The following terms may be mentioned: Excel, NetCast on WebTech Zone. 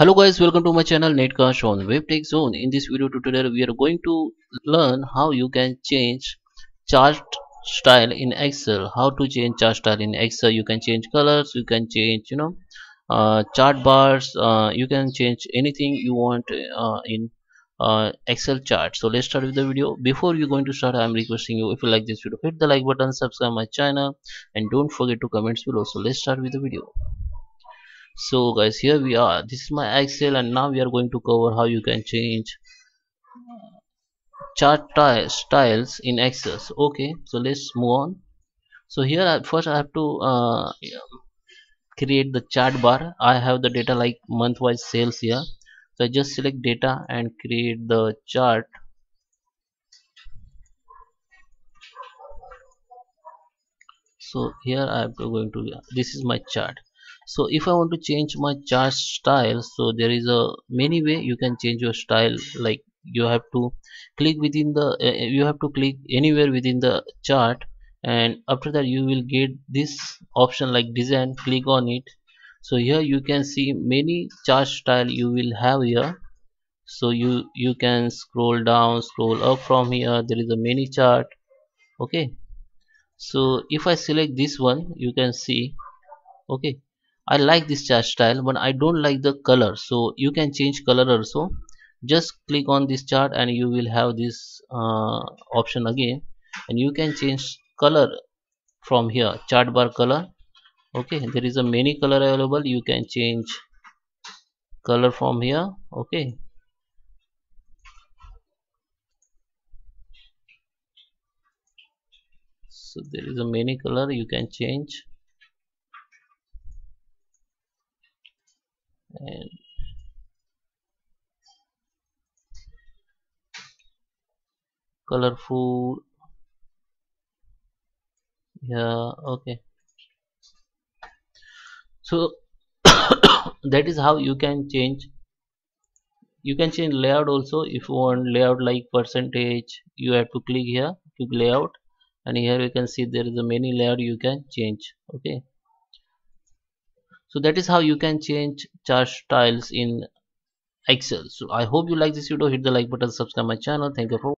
Hello guys, welcome to my channel NetCast on WebTech Zone. In this video tutorial we are going to learn how you can change chart style in Excel. How to change chart style in Excel. You can change colors, you can change chart bars, you can change anything you want in Excel chart. So let's start with the video. Before you going to start, I'm requesting you, if you like this video, hit the like button, subscribe my channel and don't forget to comment below. So let's start with the video. So guys, here we are. This is my Excel and now we are going to cover how you can change chart styles in Excel. Okay, so let's move on. So here first I have to create the chart bar. I have the data like month-wise sales here. So I just select data and create the chart. So here I am going to, this is my chart. So if I want to change my chart style, so there is a many way you can change your style. Like you have to click within the, you have to click anywhere within the chart, and after that you will get this option like design. Click on it. So here you can see many chart style you will have here. So you can scroll down, scroll up from here. There is a many chart. Okay. So if I select this one, you can see. Okay. I like this chart style, but I don't like the color. So you can change color also. Just click on this chart and you will have this option again. And you can change color from here. Chart bar color. Okay, there is a many color available. You can change color from here. Okay, so there is a many color you can change, and colorful. Yeah, okay. So that is how you can change. You can change layout also. If you want layout like percentage, you have to click here, click layout, and here you can see there is a many layout you can change. Okay. So that is how you can change chart styles in Excel. So I hope you like this video. Hit the like button, subscribe my channel. Thank you for watching.